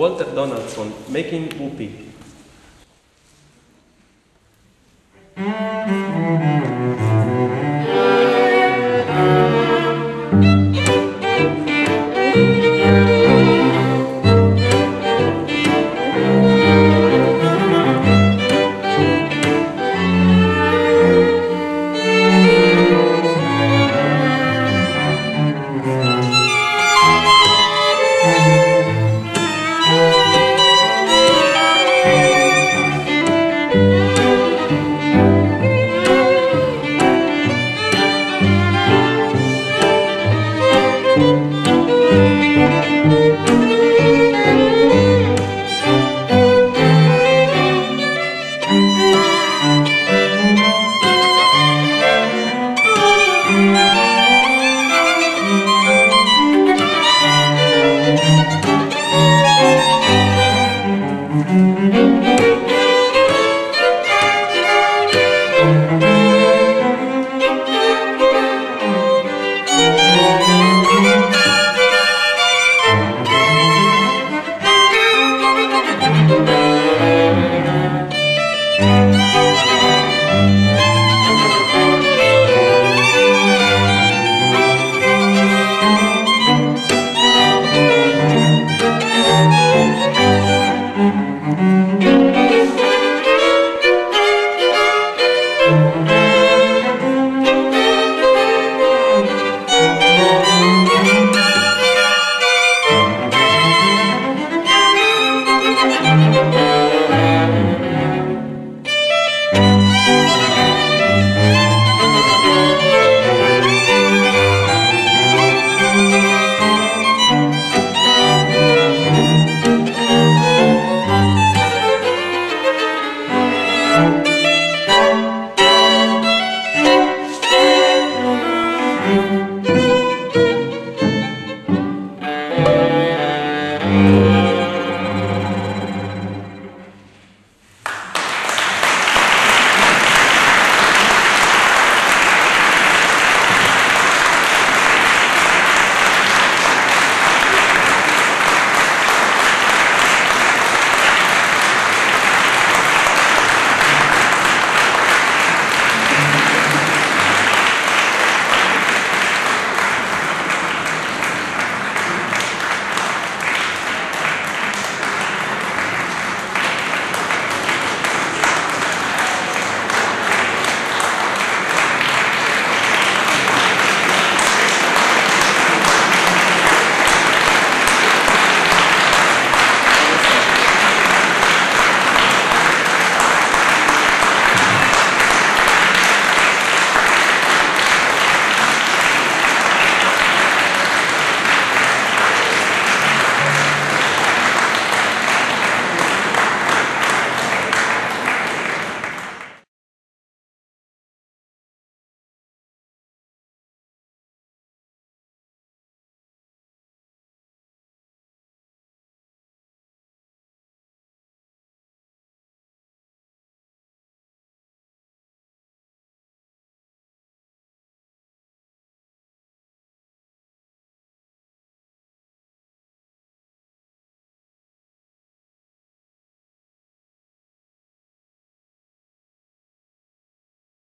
Walter Donaldson, Making Whoopi.